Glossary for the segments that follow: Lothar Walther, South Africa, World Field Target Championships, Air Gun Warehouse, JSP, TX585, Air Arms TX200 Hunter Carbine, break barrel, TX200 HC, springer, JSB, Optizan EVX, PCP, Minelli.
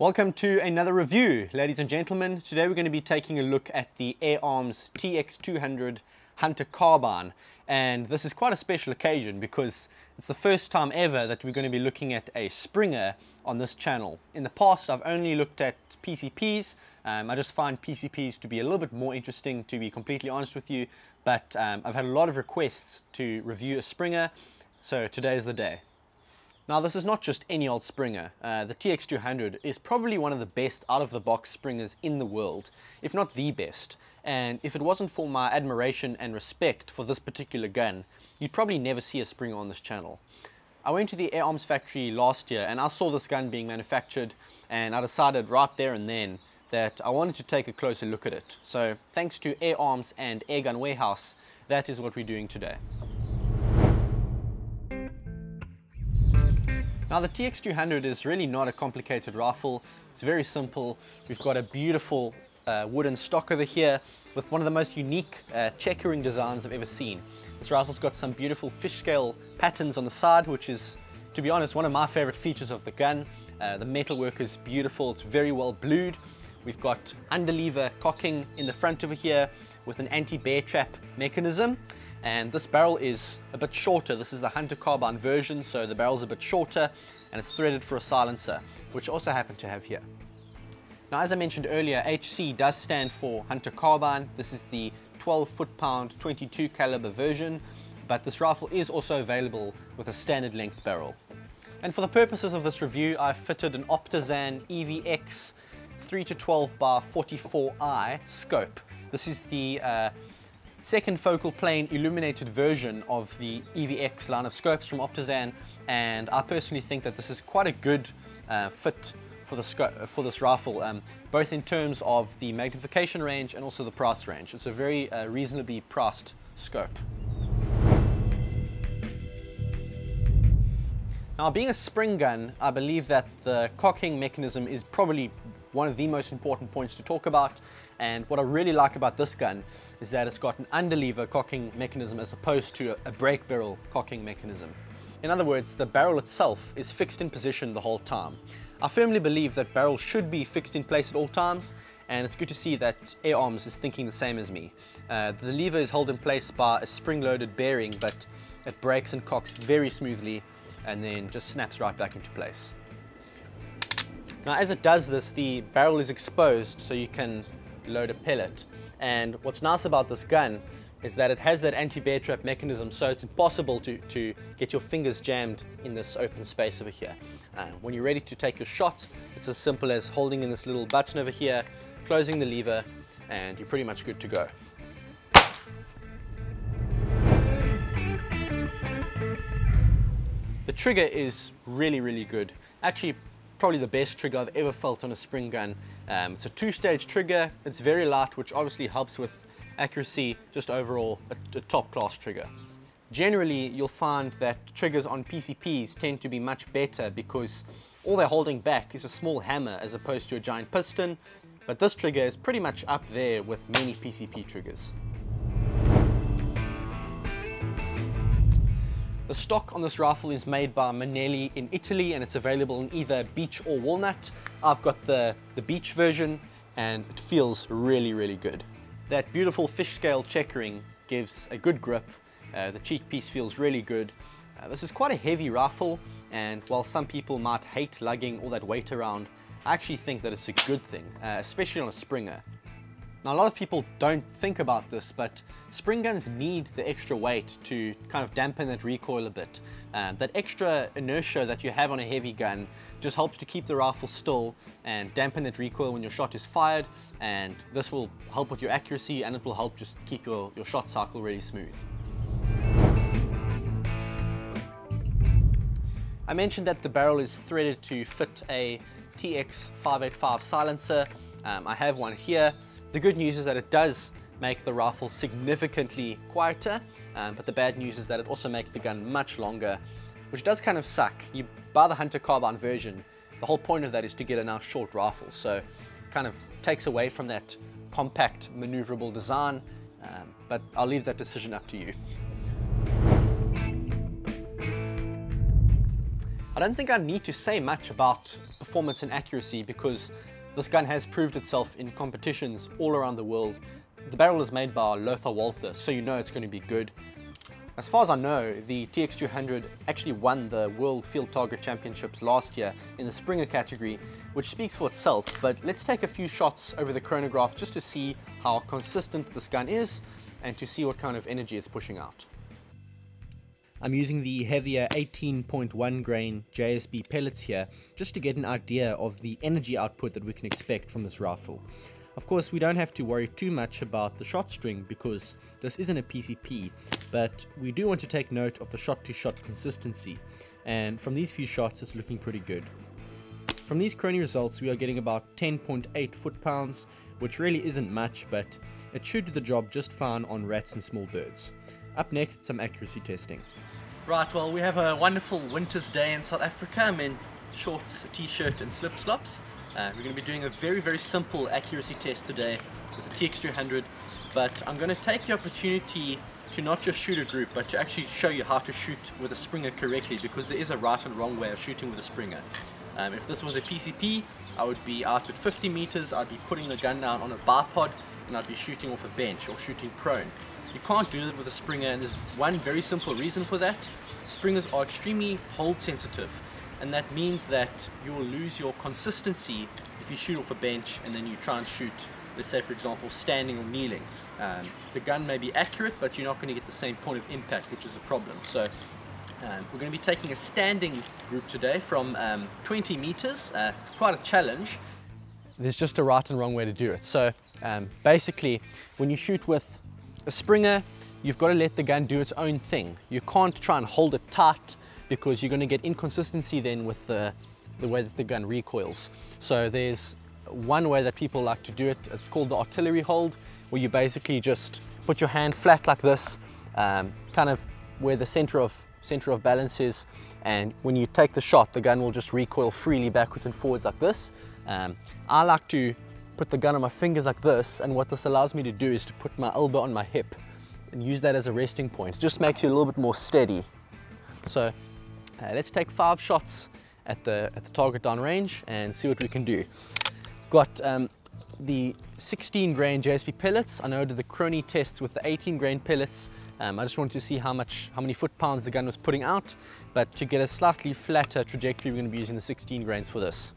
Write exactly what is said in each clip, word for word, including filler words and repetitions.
Welcome to another review, ladies and gentlemen. Today we're going to be taking a look at the Air Arms T X two hundred Hunter Carbine, and this is quite a special occasion because it's the first time ever that we're going to be looking at a Springer on this channel. In the past, I've only looked at P C Ps. Um, I just find P C Ps to be a little bit more interesting, to be completely honest with you, but um, I've had a lot of requests to review a Springer, so today's the day. Now, this is not just any old Springer. Uh, the T X two hundred is probably one of the best out-of-the-box Springers in the world, if not the best. And if it wasn't for my admiration and respect for this particular gun, you'd probably never see a Springer on this channel. I went to the Air Arms factory last year and I saw this gun being manufactured, and I decided right there and then that I wanted to take a closer look at it. So thanks to Air Arms and Air Gun Warehouse, that is what we're doing today. Now, the T X two hundred is really not a complicated rifle. It's very simple. We've got a beautiful uh, wooden stock over here with one of the most unique uh, checkering designs I've ever seen. This rifle's got some beautiful fish scale patterns on the side, which is, to be honest, one of my favorite features of the gun. Uh, the metalwork is beautiful. It's very well blued. We've got underlever cocking in the front over here with an anti-bear trap mechanism. And this barrel is a bit shorter. This is the Hunter Carbine version, so the barrel's a bit shorter, and it's threaded for a silencer, which I also happen to have here. Now, as I mentioned earlier, H C does stand for Hunter Carbine. This is the twelve foot pound twenty-two caliber version, but this rifle is also available with a standard length barrel. And for the purposes of this review, I've fitted an Optizan E V X three to twelve by forty-four I scope. This is the uh, second focal plane illuminated version of the E V X line of scopes from Optizan, and I personally think that this is quite a good uh, fit for, the scope, for this rifle, um, both in terms of the magnification range and also the price range. It's a very uh, reasonably priced scope. Now, being a spring gun, I believe that the cocking mechanism is probably one of the most important points to talk about, and what I really like about this gun is that it's got an underlever cocking mechanism as opposed to a brake barrel cocking mechanism. In other words, the barrel itself is fixed in position the whole time. I firmly believe that barrels should be fixed in place at all times, and it's good to see that Air Arms is thinking the same as me. Uh, the lever is held in place by a spring-loaded bearing, but it breaks and cocks very smoothly and then just snaps right back into place. Now, as it does this, the barrel is exposed so you can load a pellet, and what's nice about this gun is that it has that anti-bear trap mechanism, so it's impossible to, to get your fingers jammed in this open space over here. Uh, when you're ready to take your shot, it's as simple as holding in this little button over here, closing the lever, and you're pretty much good to go. The trigger is really, really good. Actually, probably the best trigger I've ever felt on a spring gun. Um, it's a two-stage trigger. It's very light, which obviously helps with accuracy. Just overall, a, a top-class trigger. Generally, you'll find that triggers on P C Ps tend to be much better because all they're holding back is a small hammer as opposed to a giant piston, but this trigger is pretty much up there with many P C P triggers. The stock on this rifle is made by Minelli in Italy, and it's available in either beech or walnut. I've got the, the beech version, and it feels really, really good. That beautiful fish scale checkering gives a good grip. Uh, the cheek piece feels really good. Uh, this is quite a heavy rifle, and while some people might hate lugging all that weight around, I actually think that it's a good thing, uh, especially on a Springer. Now, a lot of people don't think about this, but spring guns need the extra weight to kind of dampen that recoil a bit. Uh, that extra inertia that you have on a heavy gun just helps to keep the rifle still and dampen that recoil when your shot is fired, and this will help with your accuracy, and it will help just keep your, your shot cycle really smooth. I mentioned that the barrel is threaded to fit a T X five eighty-five silencer. Um, I have one here. The good news is that it does make the rifle significantly quieter, um, but the bad news is that it also makes the gun much longer, which does kind of suck. You buy the Hunter Carbine version, the whole point of that is to get a nice short rifle, so it kind of takes away from that compact, maneuverable design, um, but I'll leave that decision up to you. I I don't think I need to say much about performance and accuracy because this gun has proved itself in competitions all around the world. The barrel is made by Lothar Walther, so you know it's going to be good. As far as I know, the T X two hundred actually won the World Field Target Championships last year in the Springer category, which speaks for itself, but let's take a few shots over the chronograph just to see how consistent this gun is and to see what kind of energy it's pushing out. I'm using the heavier eighteen point one grain J S B pellets here just to get an idea of the energy output that we can expect from this rifle. Of course, we don't have to worry too much about the shot string because this isn't a P C P, but we do want to take note of the shot-to-shot consistency, and from these few shots it's looking pretty good. From these crony results we are getting about ten point eight foot-pounds, which really isn't much, but it should do the job just fine on rats and small birds. Up next, some accuracy testing. Right, well, we have a wonderful winter's day in South Africa. I'm in shorts, a t-shirt and slip-slops. Uh, we're going to be doing a very, very simple accuracy test today with the T X two hundred, but I'm going to take the opportunity to not just shoot a group, but to actually show you how to shoot with a Springer correctly, because there is a right and wrong way of shooting with a Springer. Um, if this was a P C P, I would be out at fifty meters, I'd be putting the gun down on a bipod, and I'd be shooting off a bench or shooting prone. You can't do that with a Springer, and there's one very simple reason for that. Springers are extremely hold sensitive, and that means that you will lose your consistency if you shoot off a bench and then you try and shoot, let's say for example, standing or kneeling. Um, the gun may be accurate, but you're not going to get the same point of impact, which is a problem. So um, we're going to be taking a standing group today from um, twenty meters. Uh, it's quite a challenge. There's just a right and wrong way to do it. So um, basically, when you shoot with a Springer, you've got to let the gun do its own thing. You can't try and hold it tight, because you're going to get inconsistency then with the, the way that the gun recoils. So there's one way that people like to do it. It's called the artillery hold, where you basically just put your hand flat like this, um, kind of where the center of, center of balance is, and when you take the shot, the gun will just recoil freely backwards and forwards like this. Um, I like to put the gun on my fingers like this, and what this allows me to do is to put my elbow on my hip and use that as a resting point. It just makes you a little bit more steady. So. Uh, let's take five shots at the, at the target downrange and see what we can do. Got um, the sixteen grain J S P pellets. I know I did the crony tests with the eighteen grain pellets. Um, I just wanted to see how much, how many foot-pounds the gun was putting out, but to get a slightly flatter trajectory, we're going to be using the sixteen grains for this.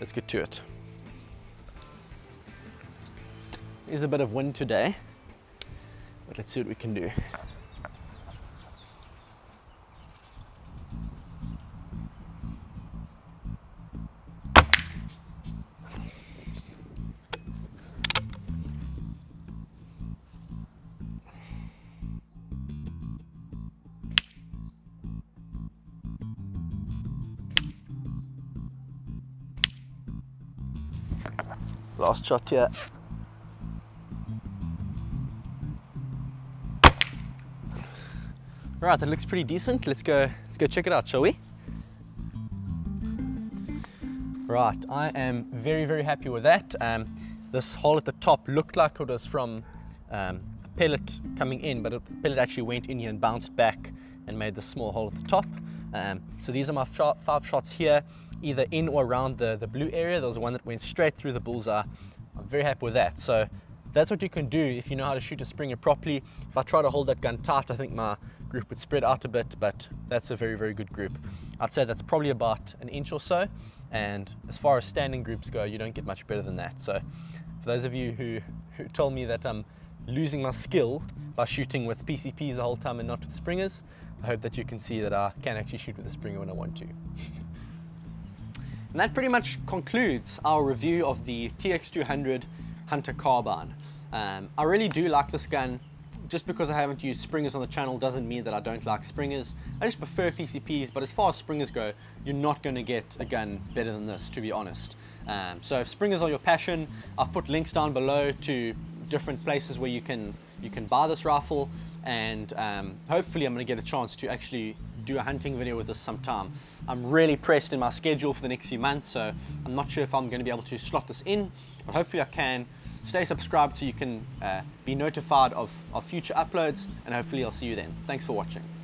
Let's get to it. There's a bit of wind today, but let's see what we can do. Last shot here. Right, that looks pretty decent. Let's go, let's go check it out, shall we? Right, I am very, very happy with that. Um, this hole at the top looked like it was from um, a pellet coming in, but the pellet actually went in here and bounced back and made the small hole at the top. Um, so these are my five shots here, either in or around the, the blue area. There was one that went straight through the bullseye. I'm very happy with that. So that's what you can do if you know how to shoot a Springer properly. If I try to hold that gun tight, I think my group would spread out a bit, but that's a very, very good group. I'd say that's probably about an inch or so. And as far as standing groups go, you don't get much better than that. So for those of you who, who told me that I'm losing my skill by shooting with P C Ps the whole time and not with Springers, I hope that you can see that I can actually shoot with a Springer when I want to. And that pretty much concludes our review of the T X two hundred Hunter Carbine. Um, I really do like this gun. Just because I haven't used Springers on the channel doesn't mean that I don't like Springers. I just prefer P C Ps, but as far as Springers go, you're not going to get a gun better than this, to be honest. Um, so if Springers are your passion, I've put links down below to different places where you can you can buy this rifle, and um, hopefully I'm going to get a chance to actually do a hunting video with this sometime. I'm really pressed in my schedule for the next few months, so I'm not sure if I'm going to be able to slot this in, but hopefully I can. Stay subscribed so you can uh, be notified of, of future uploads, and hopefully I'll see you then. Thanks for watching.